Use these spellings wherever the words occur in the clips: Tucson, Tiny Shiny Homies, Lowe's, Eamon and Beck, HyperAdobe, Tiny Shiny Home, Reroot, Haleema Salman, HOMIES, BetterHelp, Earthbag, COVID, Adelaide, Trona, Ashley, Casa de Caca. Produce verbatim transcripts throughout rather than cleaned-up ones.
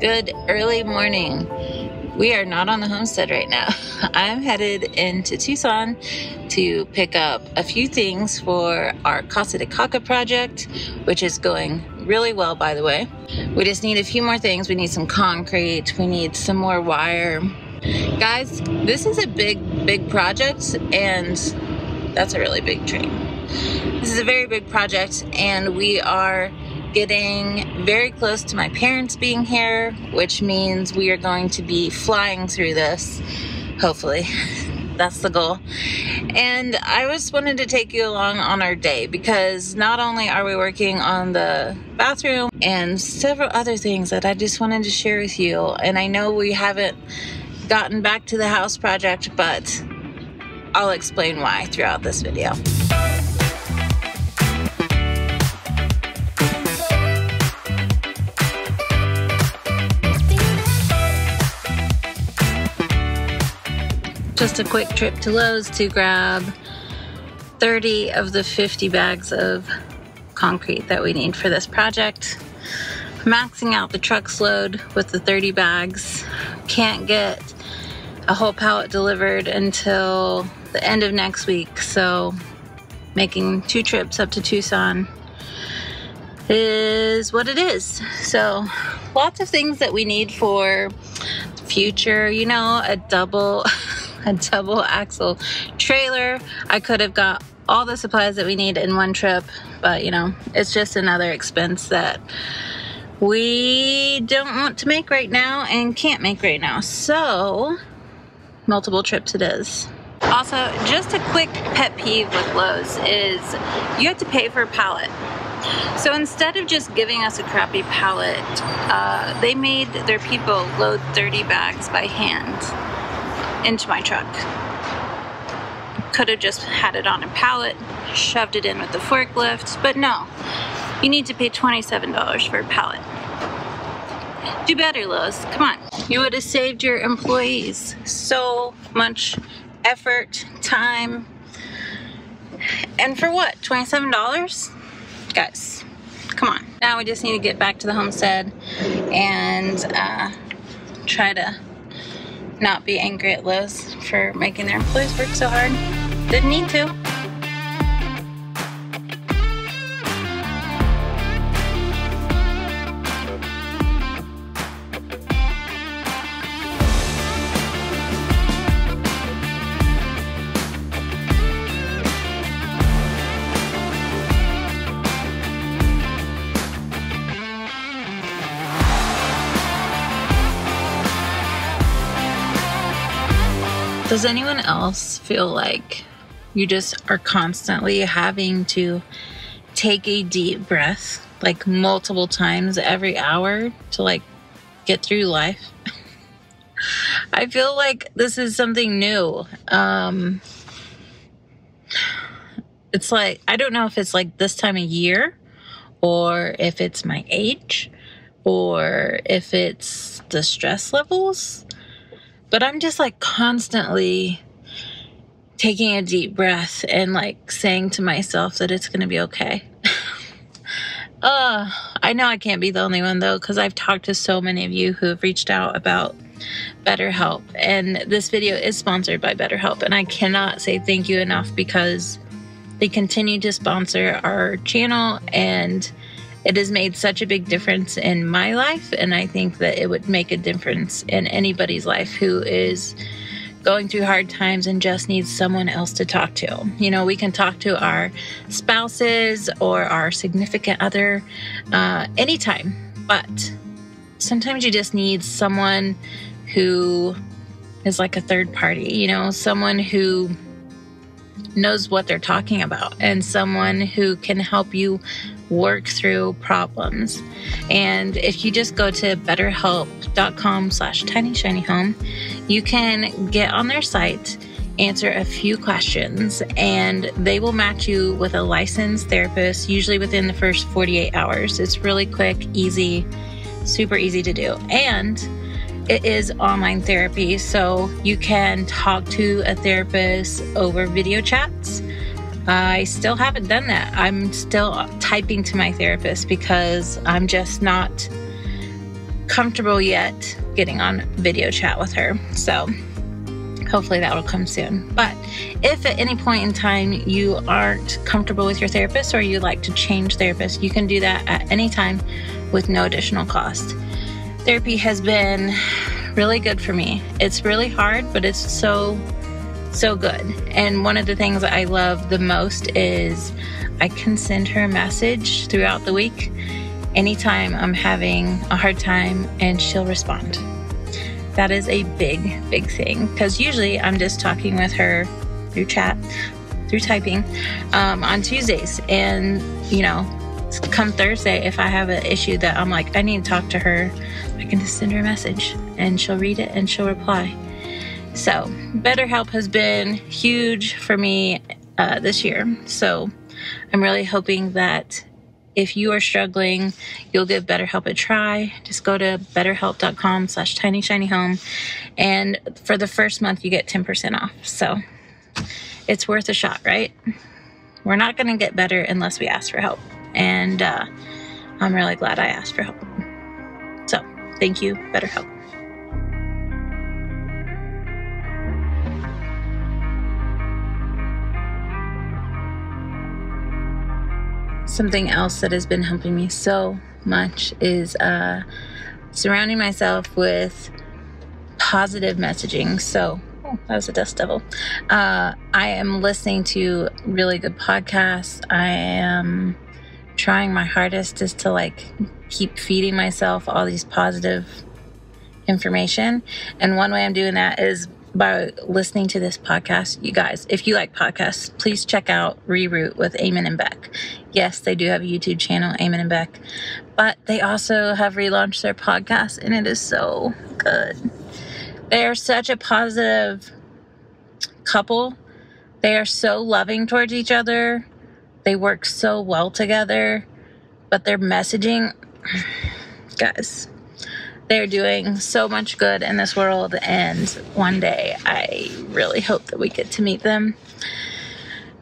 Good early morning. We are not on the homestead right now. I'm headed into Tucson to pick up a few things for our Casa de Caca project, which is going really well, by the way. We just need a few more things. We need some concrete. We need some more wire. Guys, this is a big, big project, and that's a really big train. This is a very big project, and we are getting very close to my parents being here, which means we are going to be flying through this, hopefully. That's the goal. And I just wanted to take you along on our day, because not only are we working on the bathroom and several other things that I just wanted to share with you, and I know we haven't gotten back to the house project, but I'll explain why throughout this video. Just a quick trip to Lowe's to grab thirty of the fifty bags of concrete that we need for this project. Maxing out the truck's load with the thirty bags. Can't get a whole pallet delivered until the end of next week, so making two trips up to Tucson is what it is. So lots of things that we need for the future, you know, a double a double axle trailer. I could have got all the supplies that we need in one trip, but you know, it's just another expense that we don't want to make right now and can't make right now. So multiple trips it is. Also, just a quick pet peeve with Lowe's is you have to pay for a pallet. So instead of just giving us a crappy pallet, uh, they made their people load thirty bags by hand into my truck. Could have just had it on a pallet, shoved it in with the forklift, but no. You need to pay twenty-seven dollars for a pallet. Do better, Lowe's, come on. You would have saved your employees so much effort, time, and for what, twenty-seven dollars? Guys, come on. Now we just need to get back to the homestead and uh, try to not be angry at Lowe's for making their employees work so hard. Didn't need to. Does anyone else feel like you just are constantly having to take a deep breath, like multiple times every hour, to like get through life? I feel like this is something new. Um, it's like, I don't know if it's like this time of year, or if it's my age, or if it's the stress levels. But I'm just like constantly taking a deep breath and like saying to myself that it's gonna be okay. uh, I know I can't be the only one though, because I've talked to so many of you who have reached out about BetterHelp, and this video is sponsored by BetterHelp, and I cannot say thank you enough because they continue to sponsor our channel, and it has made such a big difference in my life, and I think that it would make a difference in anybody's life who is going through hard times and just needs someone else to talk to. You know, we can talk to our spouses or our significant other uh, anytime, but sometimes you just need someone who is like a third party, you know, someone who knows what they're talking about and someone who can help you work through problems. And if you just go to betterhelp dot com slash tiny shiny home, you can get on their site, answer a few questions, and they will match you with a licensed therapist, usually within the first forty-eight hours. It's really quick, easy, super easy to do. And it is online therapy, so you can talk to a therapist over video chats. I still haven't done that. I'm still typing to my therapist because I'm just not comfortable yet getting on video chat with her. So hopefully that will come soon. But if at any point in time you aren't comfortable with your therapist or you'd like to change therapists, you can do that at any time with no additional cost. Therapy has been really good for me. It's really hard, but it's so, so good. And one of the things I love the most is I can send her a message throughout the week anytime I'm having a hard time, and she'll respond. That is a big, big thing, because usually I'm just talking with her through chat, through typing, um, on Tuesdays. And, you know, come Thursday, if I have an issue that I'm like, I need to talk to her, I can just send her a message and she'll read it and she'll reply. So BetterHelp has been huge for me uh, this year. So I'm really hoping that if you are struggling, you'll give BetterHelp a try. Just go to betterhelp.com slash tiny shiny home. And for the first month, you get ten percent off. So it's worth a shot, right? We're not going to get better unless we ask for help. And uh, I'm really glad I asked for help. So thank you, BetterHelp. Something else that has been helping me so much is uh, surrounding myself with positive messaging. So, oh, that was a dust devil. Uh, I am listening to really good podcasts. I am trying my hardest just to like keep feeding myself all these positive information. And one way I'm doing that is by listening to this podcast. You guys, if you like podcasts, please check out Reroot with Eamon and Beck. Yes, they do have a YouTube channel, Eamon and Beck, but they also have relaunched their podcast, and it is so good. They are such a positive couple. They are so loving towards each other. They work so well together, but their messaging, guys, they're doing so much good in this world, and one day I really hope that we get to meet them.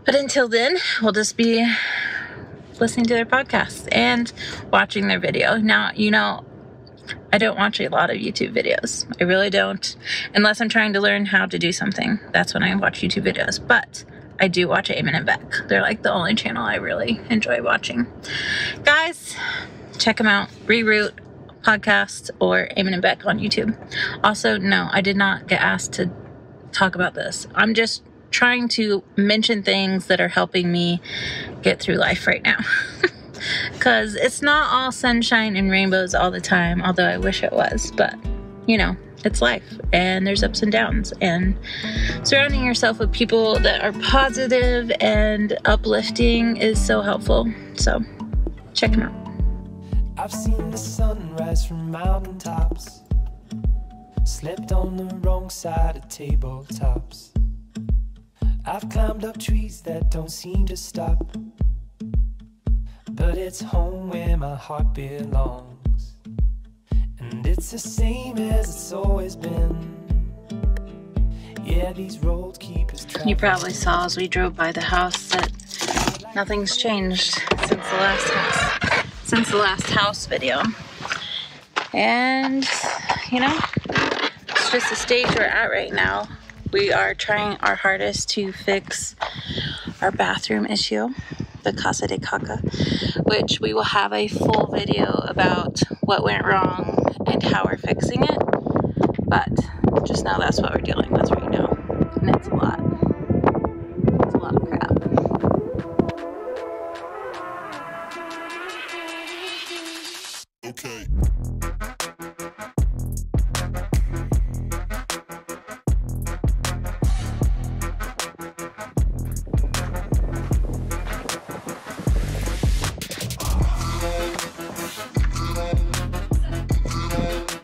But until then, we'll just be listening to their podcasts and watching their video. Now, you know, I don't watch a lot of YouTube videos. I really don't, unless I'm trying to learn how to do something. That's when I watch YouTube videos. But I do watch Eamon and Beck. They're like the only channel I really enjoy watching. Guys, check them out. Reroot Podcast or Eamon and Beck on YouTube. Also, no, I did not get asked to talk about this. I'm just trying to mention things that are helping me get through life right now. Because it's not all sunshine and rainbows all the time, although I wish it was. But, you know, it's life, and there's ups and downs. And surrounding yourself with people that are positive and uplifting is so helpful. So check them out. I've seen the sunrise from mountaintops, slept on the wrong side of tabletops. I've climbed up trees that don't seem to stop, but it's home where my heart belongs. And it's the same as it's always been. Yeah, these roads keep us trapped. You probably saw as we drove by the house that nothing's changed since the last house. Since the last house video. And, you know, it's just the stage we're at right now. We are trying our hardest to fix our bathroom issue, the Casa de Caca, which we will have a full video about what went wrong and how we're fixing it. But just know that's what we're dealing with right now. And it's a lot. It's a lot of crap. Okay.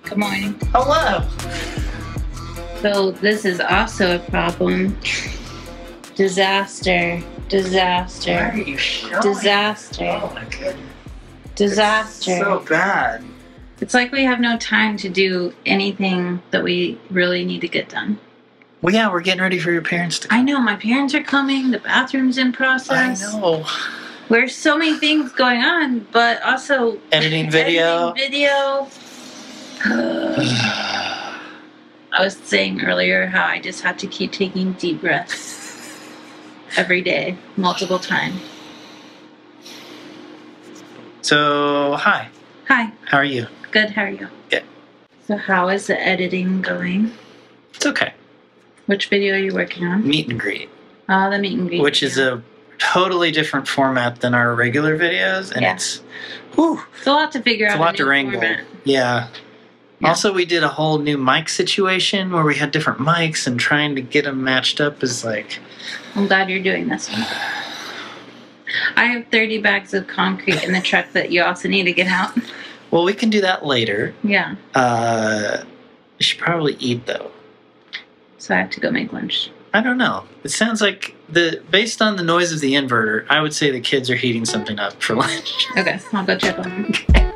Good morning. Hello. So this is also a problem. Disaster. Disaster. Where are you going? Disaster. Oh my goodness. Disaster. It's so bad. It's like we have no time to do anything that we really need to get done. Well, yeah, we're getting ready for your parents to come. I know, my parents are coming. The bathroom's in process. I know. There's so many things going on, but also editing video. Editing video. I was saying earlier how I just have to keep taking deep breaths every day, multiple times. So, hi. Hi. How are you? Good, how are you? Good. So how is the editing going? It's okay. Which video are you working on? Meet and greet. Oh, the meet and greet. Which video. Is a totally different format than our regular videos, and yeah. it's, whew, it's a lot to figure it's out. It's a lot to wrangle. Yeah. Yeah. Also, we did a whole new mic situation where we had different mics, and trying to get them matched up is like... I'm glad you're doing this one. I have thirty bags of concrete in the truck that you also need to get out. Well, we can do that later. Yeah. Uh, you should probably eat, though. So I have to go make lunch. I don't know. It sounds like, the based on the noise of the inverter, I would say the kids are heating something up for lunch. Okay, I'll go check on them. Okay.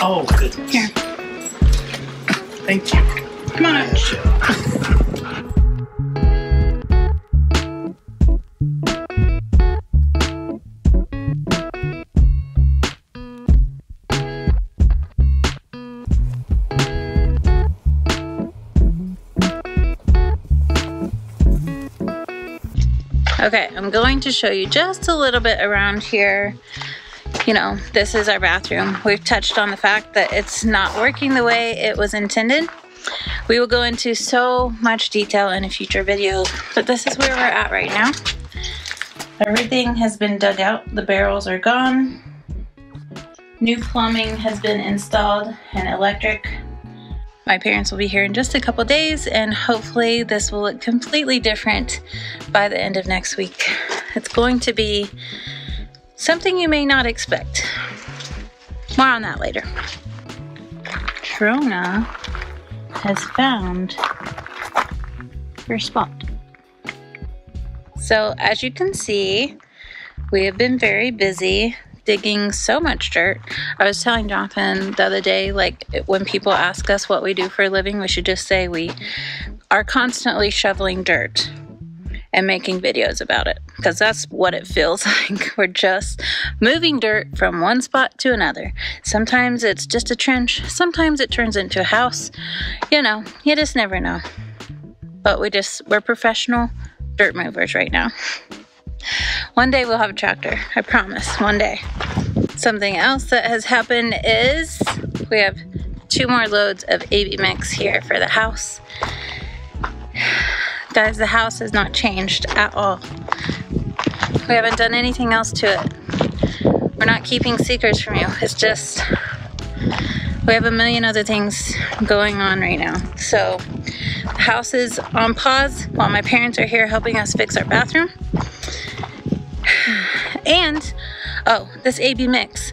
Oh, goodness. Here. Thank you. Come on up. Okay, I'm going to show you just a little bit around here. You know, this is our bathroom. We've touched on the fact that it's not working the way it was intended. We will go into so much detail in a future video, but this is where we're at right now. Everything has been dug out. The barrels are gone. New plumbing has been installed and electric. My parents will be here in just a couple days, and hopefully this will look completely different by the end of next week. It's going to be something you may not expect. More on that later. Trona has found her spot. So as you can see, we have been very busy digging so much dirt. I was telling Jonathan the other day, like, when people ask us what we do for a living, we should just say we are constantly shoveling dirt and making videos about it, because that's what it feels like. We're just moving dirt from one spot to another. Sometimes it's just a trench, sometimes it turns into a house. You know, you just never know. But we just, we're professional dirt movers right now. One day we'll have a tractor, I promise, one day. Something else that has happened is we have two more loads of A B mix here for the house. Guys, the house has not changed at all. We haven't done anything else to it. We're not keeping secrets from you. It's just, we have a million other things going on right now. So the house is on pause while my parents are here helping us fix our bathroom. And, oh, this A B mix.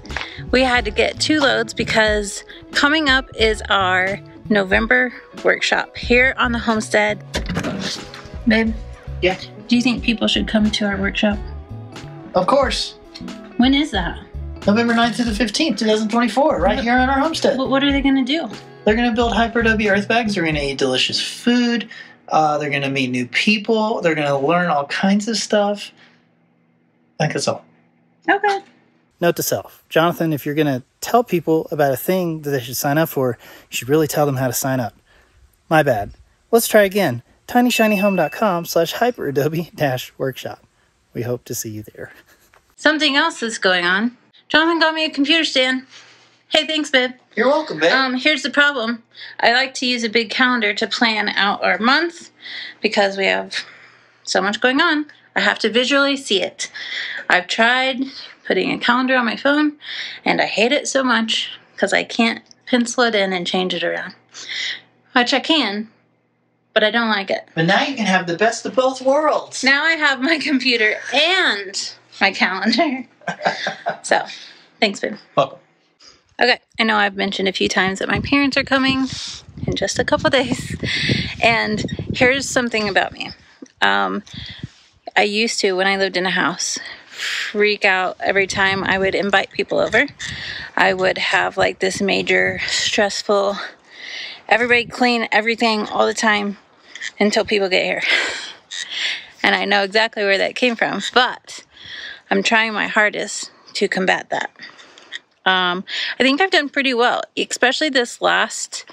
We had to get two loads because coming up is our November workshop here on the homestead. Babe? Yeah? Do you think people should come to our workshop? Of course. When is that? November ninth to the fifteenth, two thousand twenty-four, right what, here on our homestead. What are they going to do? They're going to build HyperAdobe earth bags. They're going to eat delicious food. Uh, they're going to meet new people. They're going to learn all kinds of stuff. I think that's all. Okay. Note to self. Jonathan, if you're going to tell people about a thing that they should sign up for, you should really tell them how to sign up. My bad. Let's try again. tiny shiny home dot com slash hyper adobe dash workshop. We hope to see you there. Something else is going on. Jonathan got me a computer stand. Hey, thanks, babe. You're welcome, babe. Um, here's the problem. I like to use a big calendar to plan out our month because we have so much going on. I have to visually see it. I've tried putting a calendar on my phone, and I hate it so much because I can't pencil it in and change it around, which I can, but I don't like it. But now you can have the best of both worlds. Now I have my computer and my calendar. So, thanks, babe. Welcome. Okay, I know I've mentioned a few times that my parents are coming in just a couple days, and here's something about me. Um... I used to, when I lived in a house, freak out every time I would invite people over. I would have like this major stressful, everybody clean everything all the time. until people get here. And I know exactly where that came from, but I'm trying my hardest to combat that. Um, I think I've done pretty well, especially this last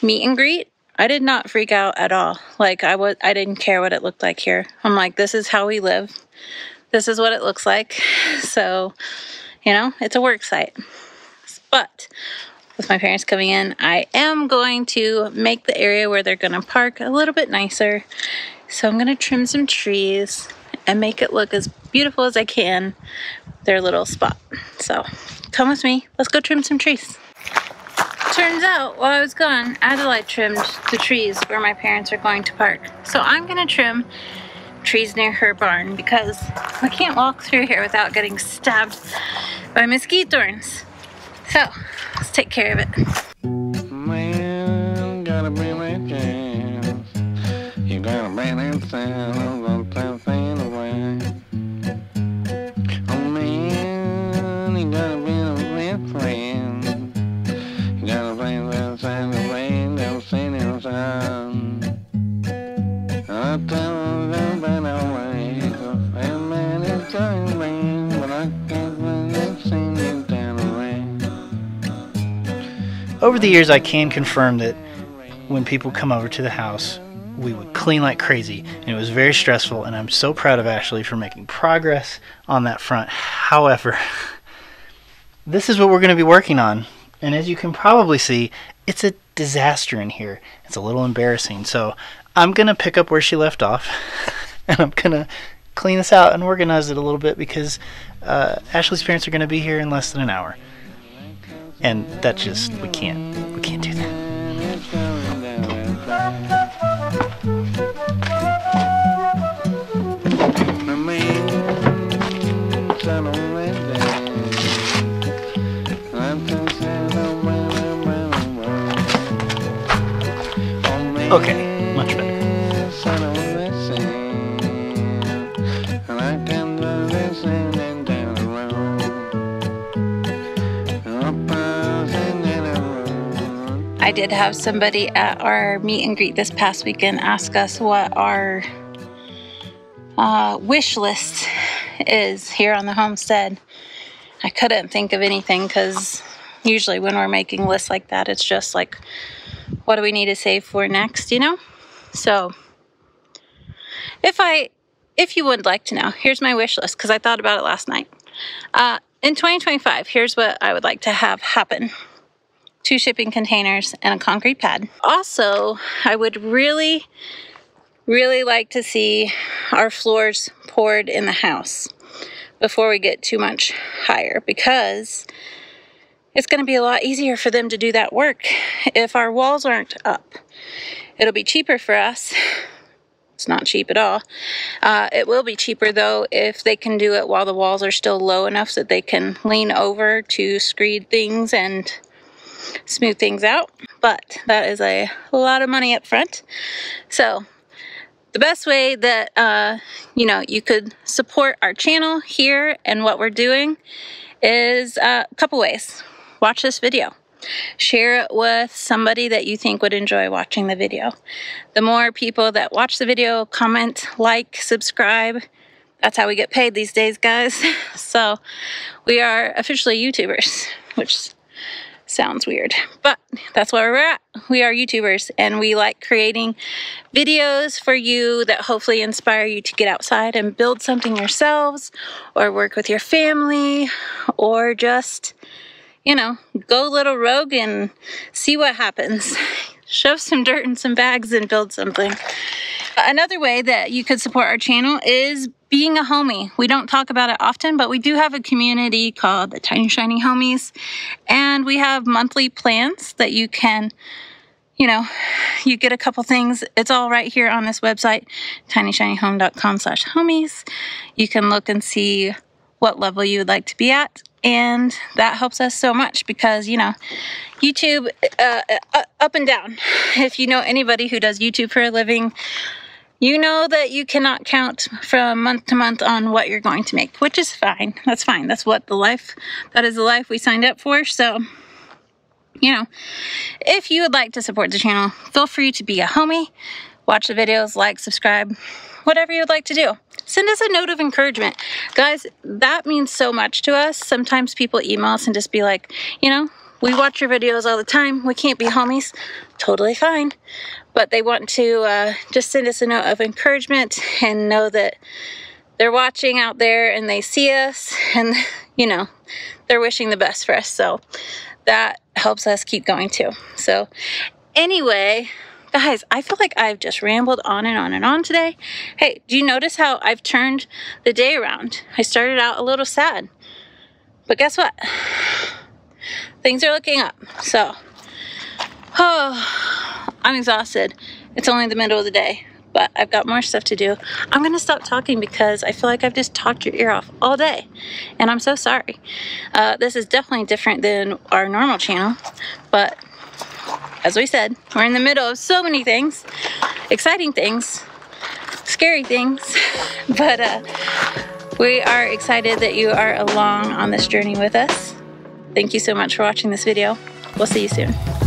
meet and greet. I did not freak out at all. Like, I was, I didn't care what it looked like here. I'm like, this is how we live. This is what it looks like. So, you know, it's a work site. But with my parents coming in, I am going to make the area where they're going to park a little bit nicer. So I'm going to trim some trees and make it look as beautiful as I can, their little spot. So come with me. Let's go trim some trees. Turns out, while I was gone, Adelaide trimmed the trees where my parents are going to park. So I'm going to trim trees near her barn because I can't walk through here without getting stabbed by mesquite thorns. So, let's take care of it. Man, gotta be my jam. You gotta bring that sound. I'm gonna play that thing away. Oh man, you gotta be a real friend. Gotta play that sound away, they'll sing it sound. I tell them that I wait, a fair man is telling me, but I can't really sing it down away. Over the years, I can confirm that when people come over to the house, we would clean like crazy, and it was very stressful, and I'm so proud of Ashley for making progress on that front. However, this is what we're going to be working on. And as you can probably see, it's a disaster in here. It's a little embarrassing. So I'm going to pick up where she left off, and I'm going to clean this out and organize it a little bit because uh, Ashley's parents are going to be here in less than an hour. And that just, we can't, we can't do that. Okay, much better. I did have somebody at our meet and greet this past weekend ask us what our uh, wish list is here on the homestead. I couldn't think of anything because usually when we're making lists like that, it's just like, what do we need to save for next, you know? So if I, if you would like to know, here's my wish list because I thought about it last night. Uh, in twenty twenty-five, here's what I would like to have happen. Two shipping containers and a concrete pad. Also, I would really, really like to see our floors poured in the house before we get too much higher because it's going to be a lot easier for them to do that work if our walls aren't up. It'll be cheaper for us. It's not cheap at all. Uh, it will be cheaper, though, if they can do it while the walls are still low enough that they can lean over to screed things and smooth things out. But that is a lot of money up front. So the best way that, uh, you know, you could support our channel here and what we're doing is uh, a couple ways. Watch this video. Share it with somebody that you think would enjoy watching the video. The more people that watch the video, comment, like, subscribe. That's how we get paid these days, guys. So we are officially YouTubers, which sounds weird, but that's where we're at. We are YouTubers, and we like creating videos for you that hopefully inspire you to get outside and build something yourselves, or work with your family, or just, you know, go little rogue and see what happens. Shove some dirt in some bags and build something. Another way that you could support our channel is being a homie. We don't talk about it often, but we do have a community called the Tiny Shiny Homies, and we have monthly plans that you can, you know, you get a couple things. It's all right here on this website, tiny shiny home dot com slash homies. You can look and see what level you would like to be at. And that helps us so much because, you know, YouTube, uh, up and down. If you know anybody who does YouTube for a living, you know that you cannot count from month to month on what you're going to make, which is fine. That's fine. That's what the life, that is the life we signed up for. So, you know, if you would like to support the channel, feel free to be a homie. watch the videos, like, subscribe, whatever you would like to do. Send us a note of encouragement. Guys, that means so much to us. Sometimes people email us and just be like, you know, we watch your videos all the time. We can't be homies. Totally fine. But they want to uh, just send us a note of encouragement and know that they're watching out there and they see us and, you know, they're wishing the best for us. So that helps us keep going too. So anyway, guys, I feel like I've just rambled on and on and on today. Hey, do you notice how I've turned the day around? I started out a little sad, but guess what? Things are looking up. So, oh, I'm exhausted. It's only the middle of the day, but I've got more stuff to do. I'm gonna stop talking because I feel like I've just talked your ear off all day, and I'm so sorry. Uh, this is definitely different than our normal channel, but as we said, we're in the middle of so many things, exciting things, scary things, but uh, we are excited that you are along on this journey with us. Thank you so much for watching this video. We'll see you soon.